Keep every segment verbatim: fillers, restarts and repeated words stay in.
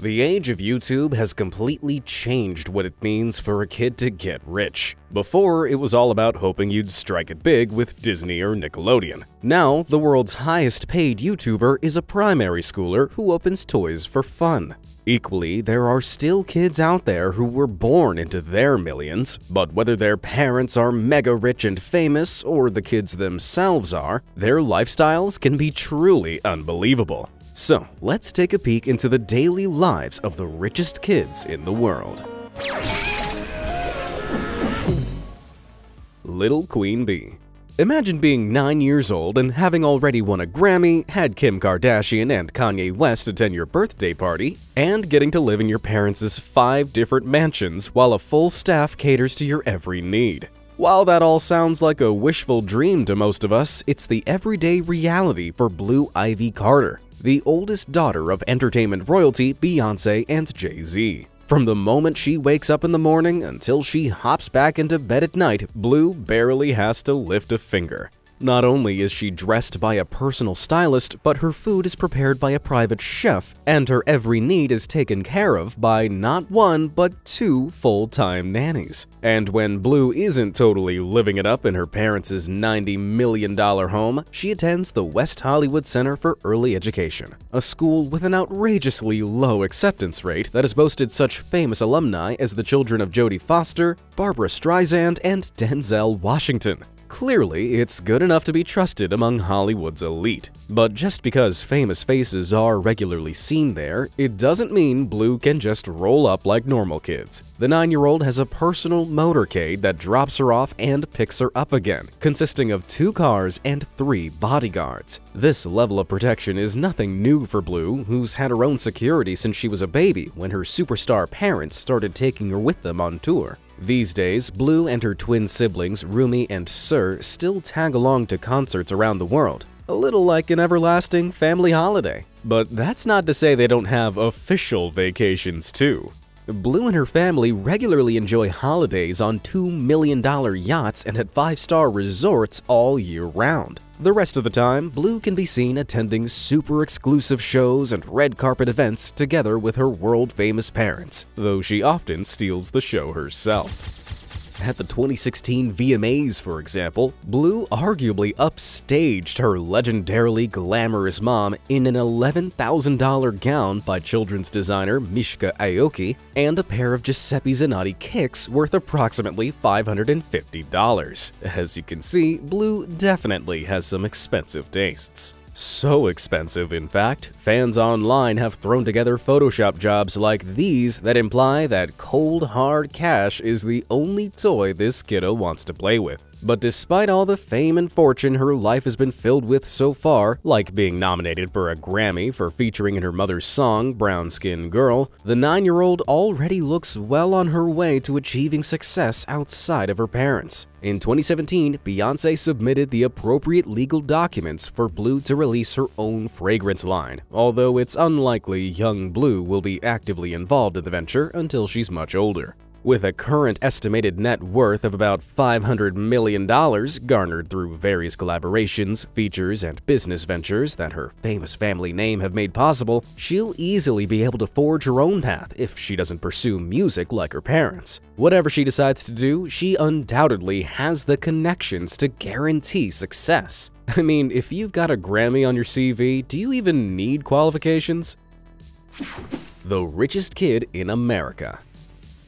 The age of YouTube has completely changed what it means for a kid to get rich. Before, it was all about hoping you'd strike it big with Disney or Nickelodeon. Now, the world's highest paid YouTuber is a primary schooler who opens toys for fun. Equally, there are still kids out there who were born into their millions, but whether their parents are mega rich and famous or the kids themselves are, their lifestyles can be truly unbelievable. So, let's take a peek into the daily lives of the richest kids in the world. Little Queen Bee. Imagine being nine years old and having already won a Grammy, had Kim Kardashian and Kanye West attend your birthday party, and getting to live in your parents' five different mansions while a full staff caters to your every need. While that all sounds like a wishful dream to most of us, it's the everyday reality for Blue Ivy Carter, the oldest daughter of entertainment royalty Beyoncé and Jay-Z. From the moment she wakes up in the morning until she hops back into bed at night, Blue barely has to lift a finger. Not only is she dressed by a personal stylist, but her food is prepared by a private chef, and her every need is taken care of by not one, but two full-time nannies. And when Blue isn't totally living it up in her parents' ninety million dollar home, she attends the West Hollywood Center for Early Education, a school with an outrageously low acceptance rate that has boasted such famous alumni as the children of Jodie Foster, Barbara Streisand, and Denzel Washington. Clearly, it's good enough to be trusted among Hollywood's elite. But just because famous faces are regularly seen there, it doesn't mean Blue can just roll up like normal kids. The nine-year-old has a personal motorcade that drops her off and picks her up again, consisting of two cars and three bodyguards. This level of protection is nothing new for Blue, who's had her own security since she was a baby when her superstar parents started taking her with them on tour. These days, Blue and her twin siblings Rumi and Sir still tag along to concerts around the world, a little like an everlasting family holiday. But that's not to say they don't have official vacations too. Blue and her family regularly enjoy holidays on two million dollar yachts and at five-star resorts all year round. The rest of the time, Blue can be seen attending super exclusive shows and red carpet events together with her world-famous parents, though she often steals the show herself. At the twenty sixteen V M As, for example, Blue arguably upstaged her legendarily glamorous mom in an eleven thousand dollar gown by children's designer Mishka Aoki and a pair of Giuseppe Zanotti kicks worth approximately five hundred fifty dollars. As you can see, Blue definitely has some expensive tastes. So expensive, in fact, fans online have thrown together Photoshop jobs like these that imply that cold, hard cash is the only toy this kiddo wants to play with. But despite all the fame and fortune her life has been filled with so far, like being nominated for a Grammy for featuring in her mother's song, Brown Skin Girl, the nine-year-old already looks well on her way to achieving success outside of her parents. In twenty seventeen, Beyoncé submitted the appropriate legal documents for Blue to release her own fragrance line, although it's unlikely young Blue will be actively involved in the venture until she's much older. With a current estimated net worth of about five hundred million dollars garnered through various collaborations, features, and business ventures that her famous family name have made possible, she'll easily be able to forge her own path if she doesn't pursue music like her parents. Whatever she decides to do, she undoubtedly has the connections to guarantee success. I mean, if you've got a Grammy on your C V, do you even need qualifications? The richest kid in America.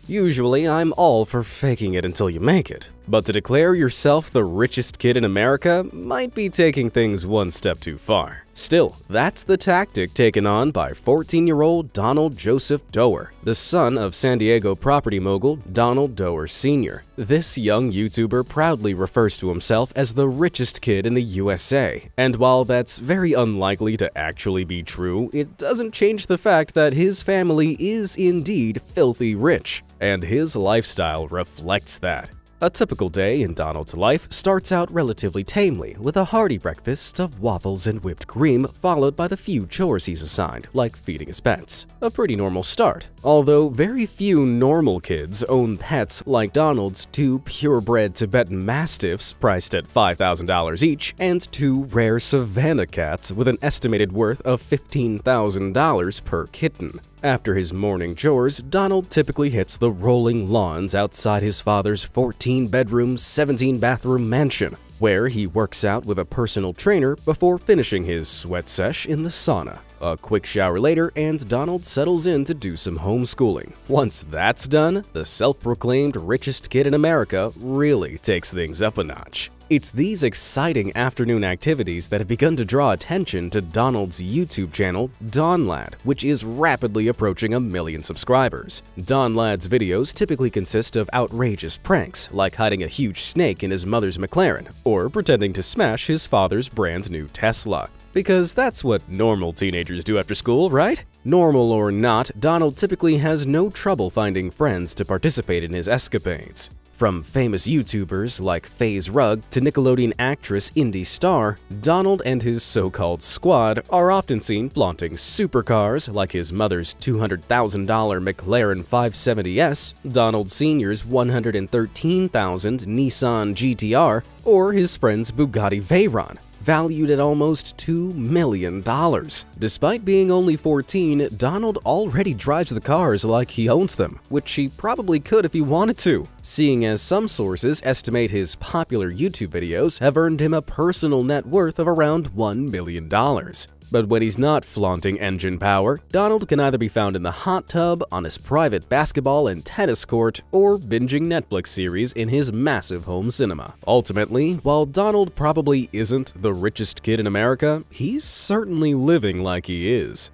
Usually, I'm all for faking it until you make it, but to declare yourself the richest kid in America might be taking things one step too far. Still, that's the tactic taken on by fourteen-year-old Donald Joseph Dorr, the son of San Diego property mogul Donald Dorr Senior This young YouTuber proudly refers to himself as the richest kid in the U S A, and while that's very unlikely to actually be true, it doesn't change the fact that his family is indeed filthy rich, and his lifestyle reflects that. A typical day in Donald's life starts out relatively tamely with a hearty breakfast of waffles and whipped cream followed by the few chores he's assigned, like feeding his pets. A pretty normal start, although very few normal kids own pets like Donald's two purebred Tibetan Mastiffs priced at five thousand dollars each and two rare Savannah cats with an estimated worth of fifteen thousand dollars per kitten. After his morning chores, Donald typically hits the rolling lawns outside his father's fourteen-bedroom, seventeen-bathroom mansion, where he works out with a personal trainer before finishing his sweat sesh in the sauna. A quick shower later, and Donald settles in to do some homeschooling. Once that's done, the self-proclaimed richest kid in America really takes things up a notch. It's these exciting afternoon activities that have begun to draw attention to Donald's YouTube channel, Donlad, which is rapidly approaching a million subscribers. Donlad's videos typically consist of outrageous pranks, like hiding a huge snake in his mother's McLaren, or pretending to smash his father's brand new Tesla. Because that's what normal teenagers do after school, right? Normal or not, Donald typically has no trouble finding friends to participate in his escapades. From famous YouTubers like FaZe Rug to Nickelodeon actress Indy Star, Donald and his so-called squad are often seen flaunting supercars like his mother's two hundred thousand dollar McLaren five seventy S, Donald Senior's one hundred thirteen thousand dollar Nissan G T R, or his friend's Bugatti Veyron, valued at almost two million dollars. Despite being only fourteen, Donald already drives the cars like he owns them, which he probably could if he wanted to, seeing as some sources estimate his popular YouTube videos have earned him a personal net worth of around one million dollars. But when he's not flaunting engine power, Donald can either be found in the hot tub, on his private basketball and tennis court, or binging Netflix series in his massive home cinema. Ultimately, while Donald probably isn't the richest kid in America, he's certainly living like he is.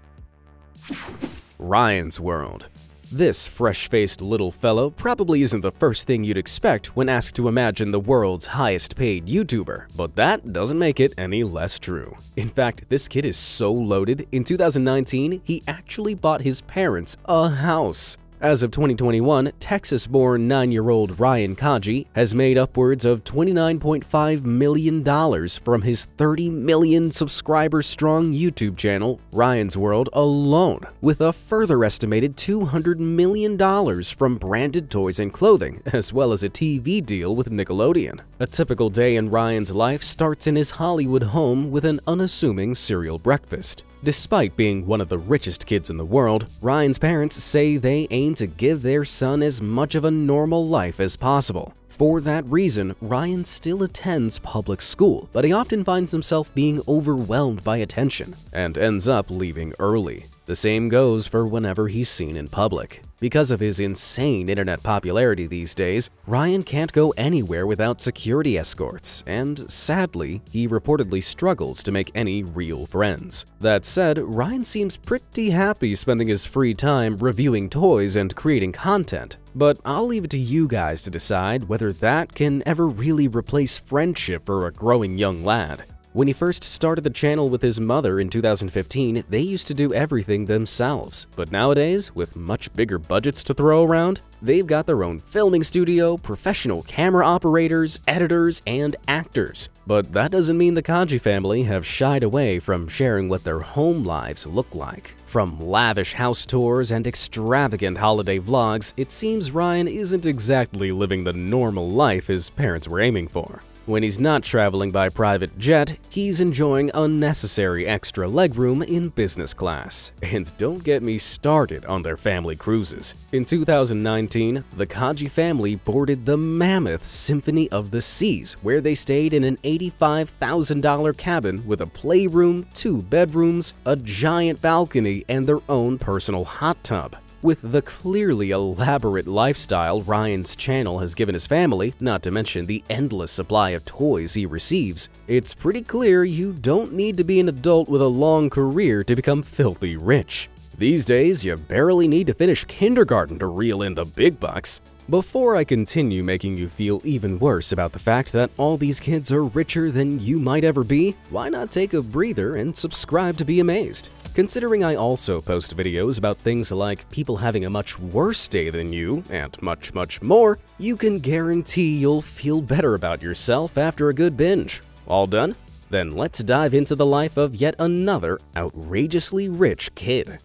Ryan's World. This fresh-faced little fellow probably isn't the first thing you'd expect when asked to imagine the world's highest-paid YouTuber, but that doesn't make it any less true. In fact, this kid is so loaded, in two thousand nineteen, he actually bought his parents a house. As of twenty twenty-one, Texas-born nine-year-old Ryan Kaji has made upwards of twenty-nine point five million dollars from his thirty million subscriber-strong YouTube channel, Ryan's World, alone, with a further estimated two hundred million dollars from branded toys and clothing, as well as a T V deal with Nickelodeon. A typical day in Ryan's life starts in his Hollywood home with an unassuming cereal breakfast. Despite being one of the richest kids in the world, Ryan's parents say they aim to give their son as much of a normal life as possible. For that reason, Ryan still attends public school, but he often finds himself being overwhelmed by attention and ends up leaving early. The same goes for whenever he's seen in public. Because of his insane internet popularity these days, Ryan can't go anywhere without security escorts, and sadly, he reportedly struggles to make any real friends. That said, Ryan seems pretty happy spending his free time reviewing toys and creating content, but I'll leave it to you guys to decide whether that can ever really replace friendship for a growing young lad. When he first started the channel with his mother in two thousand fifteen, they used to do everything themselves, but nowadays, with much bigger budgets to throw around, they've got their own filming studio, professional camera operators, editors, and actors. But that doesn't mean the Kaji family have shied away from sharing what their home lives look like. From lavish house tours and extravagant holiday vlogs, it seems Ryan isn't exactly living the normal life his parents were aiming for. When he's not traveling by private jet, he's enjoying unnecessary extra legroom in business class. And don't get me started on their family cruises. In two thousand nineteen, the Kaji family boarded the mammoth Symphony of the Seas, where they stayed in an eighty-five thousand dollar cabin with a playroom, two bedrooms, a giant balcony, and their own personal hot tub. With the clearly elaborate lifestyle Ryan's channel has given his family, not to mention the endless supply of toys he receives, it's pretty clear you don't need to be an adult with a long career to become filthy rich. These days, you barely need to finish kindergarten to reel in the big bucks. Before I continue making you feel even worse about the fact that all these kids are richer than you might ever be, why not take a breather and subscribe to Be Amazed? Considering I also post videos about things like people having a much worse day than you, and much, much more, you can guarantee you'll feel better about yourself after a good binge. All done? Then let's dive into the life of yet another outrageously rich kid.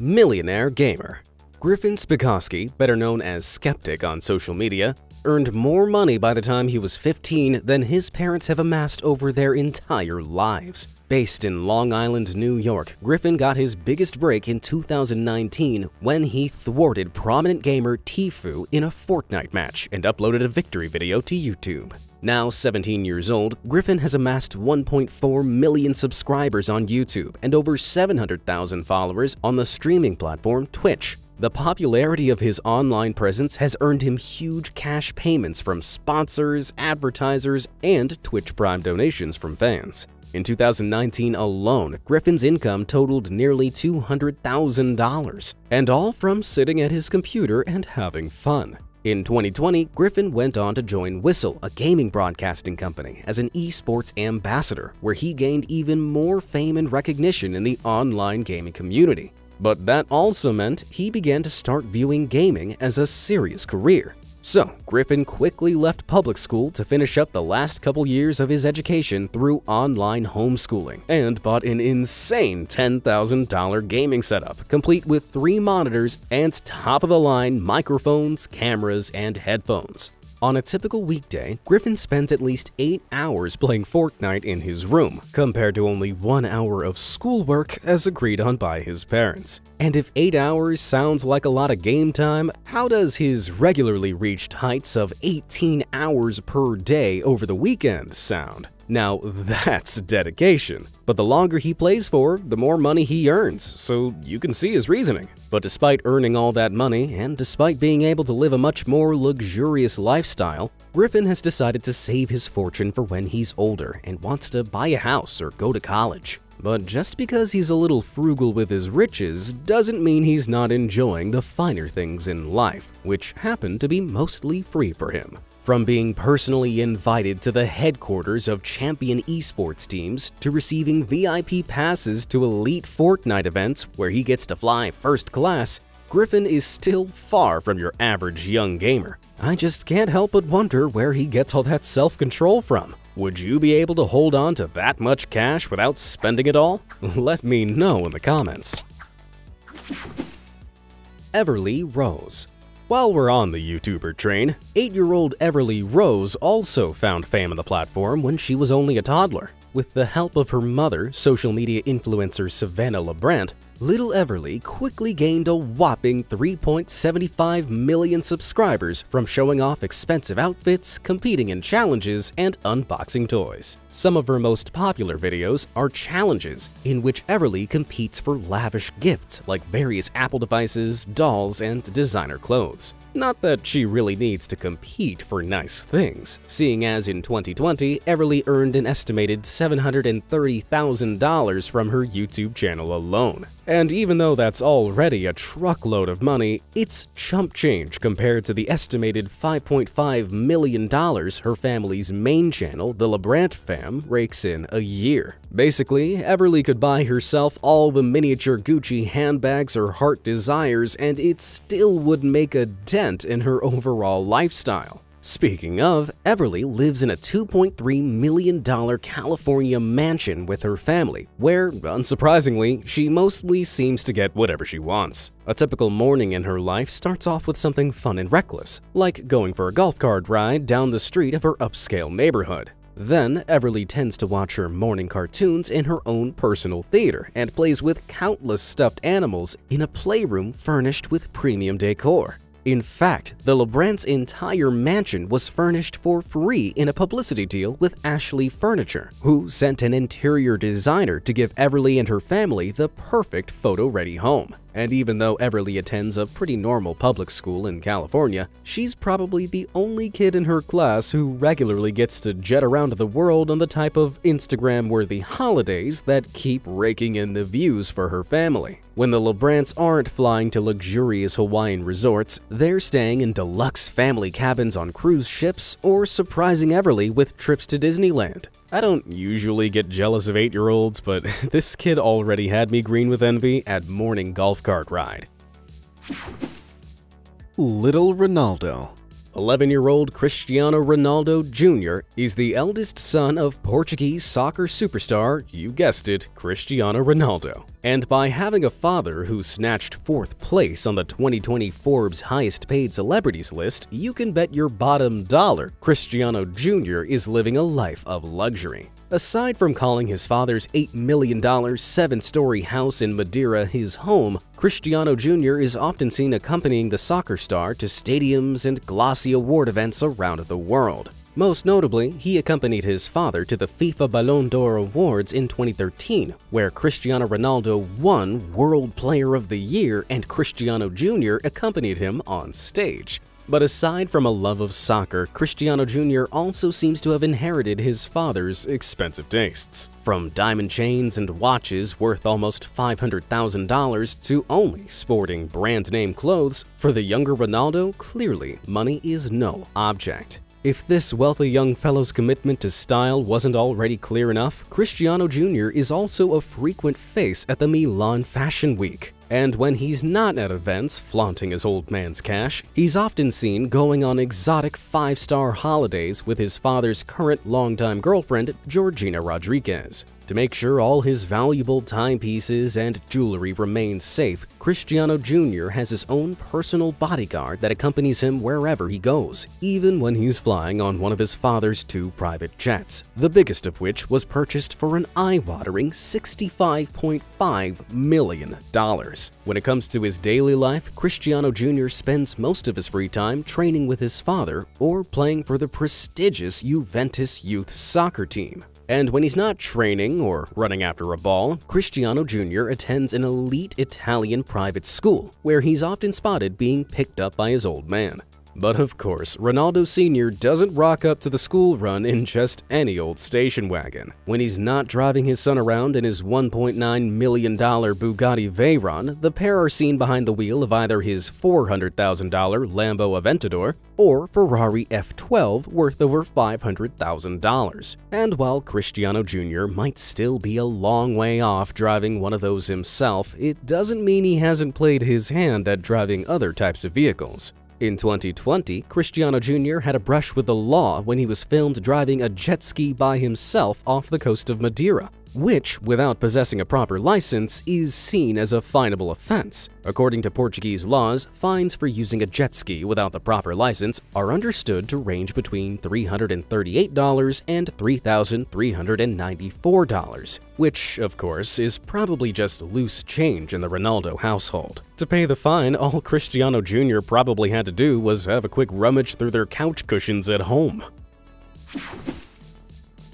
Millionaire gamer. Griffin Spikowski, better known as Skeptic on social media, earned more money by the time he was fifteen than his parents have amassed over their entire lives. Based in Long Island, New York, Griffin got his biggest break in two thousand nineteen when he thwarted prominent gamer Tfue in a Fortnite match and uploaded a victory video to YouTube. Now seventeen years old, Griffin has amassed one point four million subscribers on YouTube and over seven hundred thousand followers on the streaming platform Twitch. The popularity of his online presence has earned him huge cash payments from sponsors, advertisers, and Twitch Prime donations from fans. In two thousand nineteen alone, Griffin's income totaled nearly two hundred thousand dollars, and all from sitting at his computer and having fun. In twenty twenty, Griffin went on to join Whistle, a gaming broadcasting company, as an esports ambassador, where he gained even more fame and recognition in the online gaming community. But that also meant he began to start viewing gaming as a serious career. So, Griffin quickly left public school to finish up the last couple years of his education through online homeschooling and bought an insane ten thousand dollar gaming setup, complete with three monitors and top-of-the-line microphones, cameras, and headphones. On a typical weekday, Griffin spends at least eight hours playing Fortnite in his room, compared to only one hour of schoolwork as agreed on by his parents. And if eight hours sounds like a lot of game time, how does his regularly reached heights of eighteen hours per day over the weekend sound? Now that's dedication. But the longer he plays for, the more money he earns, so you can see his reasoning. But despite earning all that money, and despite being able to live a much more luxurious lifestyle, Griffin has decided to save his fortune for when he's older and wants to buy a house or go to college. But just because he's a little frugal with his riches doesn't mean he's not enjoying the finer things in life, which happen to be mostly free for him. From being personally invited to the headquarters of champion esports teams to receiving V I P passes to elite Fortnite events where he gets to fly first class, Griffin is still far from your average young gamer. I just can't help but wonder where he gets all that self-control from. Would you be able to hold on to that much cash without spending it all? Let me know in the comments. Everly Rose. While we're on the YouTuber train, eight-year-old Everly Rose also found fame on the platform when she was only a toddler. With the help of her mother, social media influencer Savannah LaBrant, little Everly quickly gained a whopping three point seven five million subscribers from showing off expensive outfits, competing in challenges, and unboxing toys. Some of her most popular videos are challenges, in which Everly competes for lavish gifts like various Apple devices, dolls, and designer clothes. Not that she really needs to compete for nice things, seeing as in twenty twenty, Everly earned an estimated seven hundred thirty thousand dollars from her YouTube channel alone. And even though that's already a truckload of money, it's chump change compared to the estimated five point five million dollars her family's main channel, the LaBrant fam, rakes in a year. Basically, Everly could buy herself all the miniature Gucci handbags her heart desires, and it still would make a dent in her overall lifestyle. Speaking of, Everly lives in a two point three million dollar California mansion with her family, where, unsurprisingly, she mostly seems to get whatever she wants. A typical morning in her life starts off with something fun and reckless, like going for a golf cart ride down the street of her upscale neighborhood. Then, Everly tends to watch her morning cartoons in her own personal theater and plays with countless stuffed animals in a playroom furnished with premium decor. In fact, the LaBrant's entire mansion was furnished for free in a publicity deal with Ashley Furniture, who sent an interior designer to give Everly and her family the perfect photo-ready home. And even though Everly attends a pretty normal public school in California, she's probably the only kid in her class who regularly gets to jet around the world on the type of Instagram-worthy holidays that keep raking in the views for her family. When the LaBrants aren't flying to luxurious Hawaiian resorts, they're staying in deluxe family cabins on cruise ships or surprising Everly with trips to Disneyland. I don't usually get jealous of eight-year-olds, but this kid already had me green with envy at morning golf kart ride. Little Ronaldo. eleven-year-old Cristiano Ronaldo Junior is the eldest son of Portuguese soccer superstar, you guessed it, Cristiano Ronaldo. And by having a father who snatched fourth place on the twenty twenty Forbes highest-paid celebrities list, you can bet your bottom dollar Cristiano Junior is living a life of luxury. Aside from calling his father's eight million dollar, seven-story house in Madeira his home, Cristiano Junior is often seen accompanying the soccer star to stadiums and glossy award events around the world. Most notably, he accompanied his father to the FIFA Ballon d'Or Awards in twenty thirteen, where Cristiano Ronaldo won World Player of the Year and Cristiano Junior accompanied him on stage. But aside from a love of soccer, Cristiano Junior also seems to have inherited his father's expensive tastes. From diamond chains and watches worth almost five hundred thousand dollars to only sporting brand-name clothes, for the younger Ronaldo, clearly money is no object. If this wealthy young fellow's commitment to style wasn't already clear enough, Cristiano Junior is also a frequent face at the Milan Fashion Week. And when he's not at events flaunting his old man's cash, he's often seen going on exotic five-star holidays with his father's current longtime girlfriend, Georgina Rodriguez. To make sure all his valuable timepieces and jewelry remain safe, Cristiano Junior has his own personal bodyguard that accompanies him wherever he goes, even when he's flying on one of his father's two private jets, the biggest of which was purchased for an eye-watering sixty-five point five million dollars. When it comes to his daily life, Cristiano Junior spends most of his free time training with his father or playing for the prestigious Juventus youth soccer team. And when he's not training or running after a ball, Cristiano Junior attends an elite Italian private school, where he's often spotted being picked up by his old man. But of course, Ronaldo Senior doesn't rock up to the school run in just any old station wagon. When he's not driving his son around in his one point nine million dollar Bugatti Veyron, the pair are seen behind the wheel of either his four hundred thousand dollar Lambo Aventador or Ferrari F twelve worth over five hundred thousand dollars. And while Cristiano Junior might still be a long way off driving one of those himself, it doesn't mean he hasn't played his hand at driving other types of vehicles. In twenty twenty, Cristiano Junior had a brush with the law when he was filmed driving a jet ski by himself off the coast of Madeira, which, without possessing a proper license, is seen as a finable offense. According to Portuguese laws, fines for using a jet ski without the proper license are understood to range between three hundred thirty-eight dollars and three thousand three hundred ninety-four dollars, which, of course, is probably just loose change in the Ronaldo household. To pay the fine, all Cristiano Junior probably had to do was have a quick rummage through their couch cushions at home.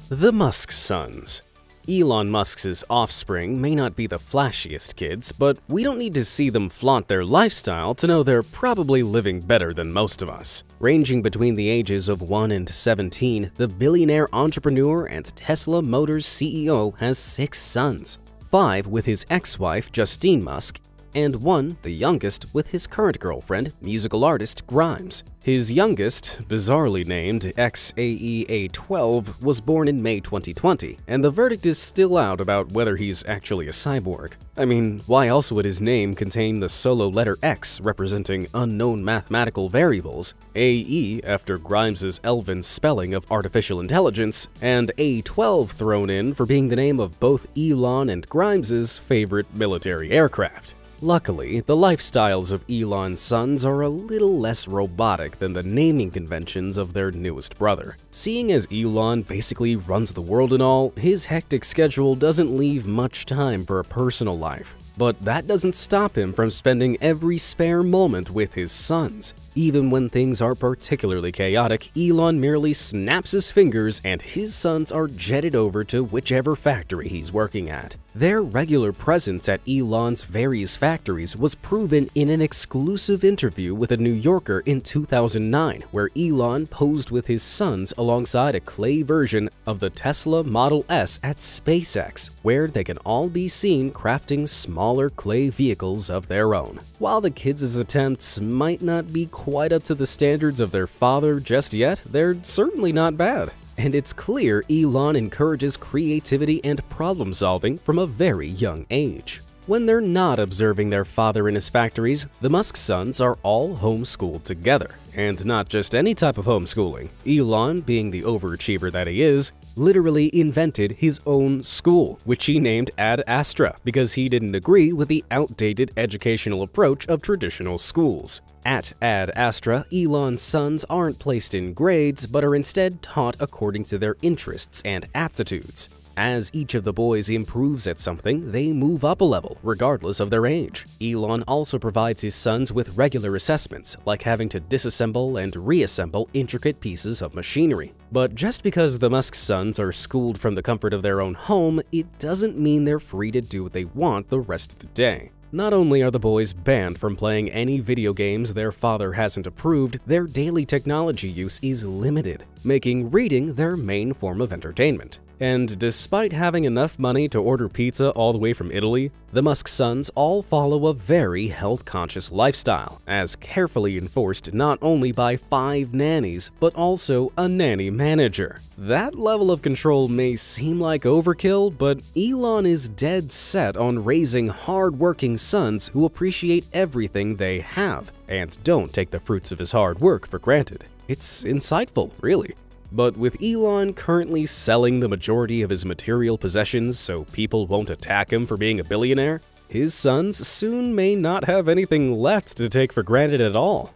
The Musk Sons. Elon Musk's offspring may not be the flashiest kids, but we don't need to see them flaunt their lifestyle to know they're probably living better than most of us. Ranging between the ages of one and seventeen, the billionaire entrepreneur and Tesla Motors C E O has six sons, five with his ex-wife Justine Musk, and one, the youngest, with his current girlfriend, musical artist Grimes. His youngest, bizarrely named X A E A twelve, was born in May twenty twenty, and the verdict is still out about whether he's actually a cyborg. I mean, why else would his name contain the solo letter X representing unknown mathematical variables, A E after Grimes' elven spelling of artificial intelligence, and A twelve thrown in for being the name of both Elon and Grimes' favorite military aircraft? Luckily, the lifestyles of Elon's sons are a little less robotic than the naming conventions of their newest brother. Seeing as Elon basically runs the world and all, his hectic schedule doesn't leave much time for a personal life. But that doesn't stop him from spending every spare moment with his sons. Even when things are particularly chaotic, Elon merely snaps his fingers and his sons are jetted over to whichever factory he's working at. Their regular presence at Elon's various factories was proven in an exclusive interview with a New Yorker in two thousand nine, where Elon posed with his sons alongside a clay version of the Tesla Model S at SpaceX, where they can all be seen crafting smaller clay vehicles of their own. While the kids' attempts might not be quite up to the standards of their father just yet, they're certainly not bad. And it's clear Elon encourages creativity and problem-solving from a very young age. When they're not observing their father in his factories, the Musk sons are all homeschooled together. And not just any type of homeschooling. Elon, being the overachiever that he is, literally invented his own school, which he named Ad Astra because he didn't agree with the outdated educational approach of traditional schools. At Ad Astra, Elon's sons aren't placed in grades but are instead taught according to their interests and aptitudes. As each of the boys improves at something, they move up a level, regardless of their age. Elon also provides his sons with regular assessments, like having to disassemble and reassemble intricate pieces of machinery. But just because the Musk sons are schooled from the comfort of their own home, it doesn't mean they're free to do what they want the rest of the day. Not only are the boys banned from playing any video games their father hasn't approved, their daily technology use is limited, making reading their main form of entertainment. And despite having enough money to order pizza all the way from Italy, the Musk sons all follow a very health-conscious lifestyle, as carefully enforced not only by five nannies, but also a nanny manager. That level of control may seem like overkill, but Elon is dead set on raising hard-working sons who appreciate everything they have and don't take the fruits of his hard work for granted. It's insightful, really. But with Elon currently selling the majority of his material possessions so people won't attack him for being a billionaire, his sons soon may not have anything left to take for granted at all.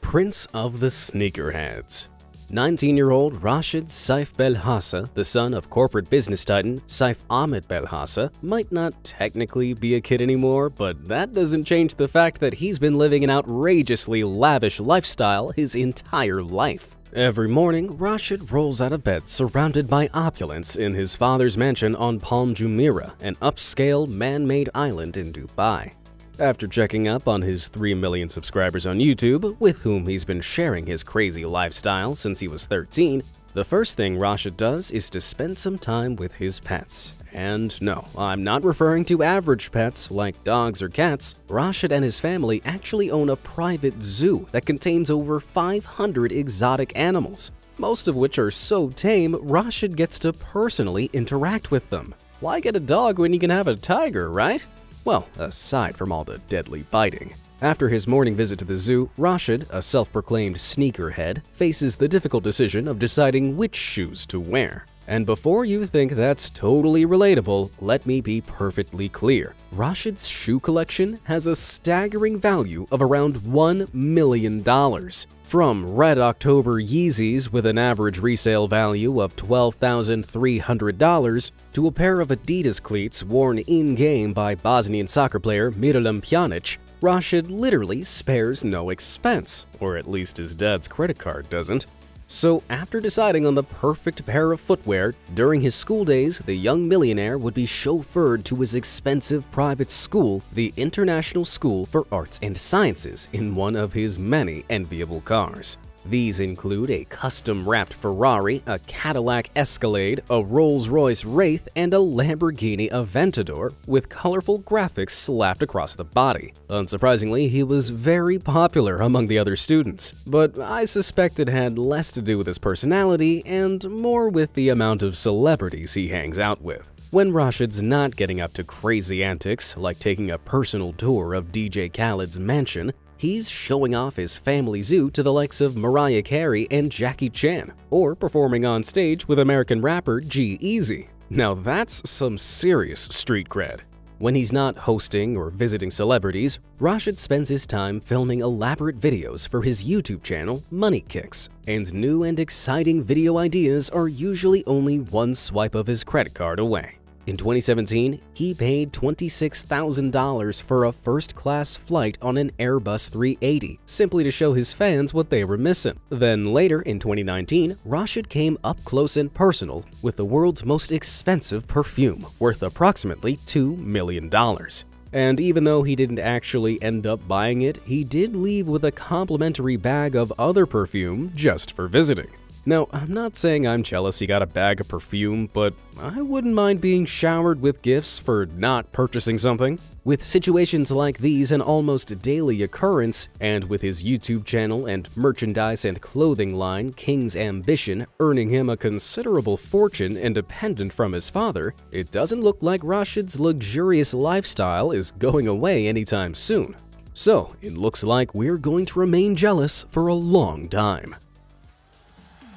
Prince of the Sneakerheads. nineteen-year-old Rashid Saif Belhassa, the son of corporate business titan Saif Ahmed Belhassa, might not technically be a kid anymore, but that doesn't change the fact that he's been living an outrageously lavish lifestyle his entire life. Every morning, Rashid rolls out of bed surrounded by opulence in his father's mansion on Palm Jumeirah, an upscale man-made island in Dubai. After checking up on his three million subscribers on YouTube, with whom he's been sharing his crazy lifestyle since he was thirteen, the first thing Rashid does is to spend some time with his pets. And no, I'm not referring to average pets like dogs or cats. Rashid and his family actually own a private zoo that contains over five hundred exotic animals, most of which are so tame Rashid gets to personally interact with them. Why get a dog when you can have a tiger, right? Well, aside from all the deadly biting. After his morning visit to the zoo, Rashid, a self-proclaimed sneakerhead, faces the difficult decision of deciding which shoes to wear. And before you think that's totally relatable, let me be perfectly clear. Rashid's shoe collection has a staggering value of around one million dollars. From Red October Yeezys with an average resale value of twelve thousand three hundred dollars to a pair of Adidas cleats worn in-game by Bosnian soccer player Miralem Pjanic, Rashid literally spares no expense, or at least his dad's credit card doesn't. So after deciding on the perfect pair of footwear, during his school days, the young millionaire would be chauffeured to his expensive private school, the International School for Arts and Sciences, in one of his many enviable cars. These include a custom-wrapped Ferrari, a Cadillac Escalade, a Rolls-Royce Wraith, and a Lamborghini Aventador with colorful graphics slapped across the body. Unsurprisingly, he was very popular among the other students, but I suspect it had less to do with his personality and more with the amount of celebrities he hangs out with. When Rashid's not getting up to crazy antics, like taking a personal tour of D J Khaled's mansion, he's showing off his family zoo to the likes of Mariah Carey and Jackie Chan, or performing on stage with American rapper G Eazy. Now that's some serious street cred. When he's not hosting or visiting celebrities, Rashid spends his time filming elaborate videos for his YouTube channel, Money Kicks, and new and exciting video ideas are usually only one swipe of his credit card away. In twenty seventeen, he paid twenty-six thousand dollars for a first-class flight on an Airbus three eighty, simply to show his fans what they were missing. Then later in twenty nineteen, Rashid came up close and personal with the world's most expensive perfume, worth approximately two million dollars. And even though he didn't actually end up buying it, he did leave with a complimentary bag of other perfume just for visiting. Now, I'm not saying I'm jealous he got a bag of perfume, but I wouldn't mind being showered with gifts for not purchasing something. With situations like these an almost daily occurrence, and with his YouTube channel and merchandise and clothing line King's Ambition earning him a considerable fortune independent from his father, it doesn't look like Rashid's luxurious lifestyle is going away anytime soon. So, it looks like we're going to remain jealous for a long time.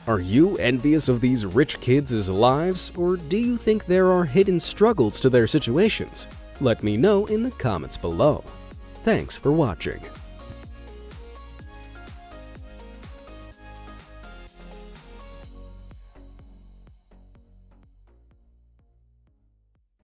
Are you envious of these rich kids' lives, or do you think there are hidden struggles to their situations? Let me know in the comments below. Thanks for watching.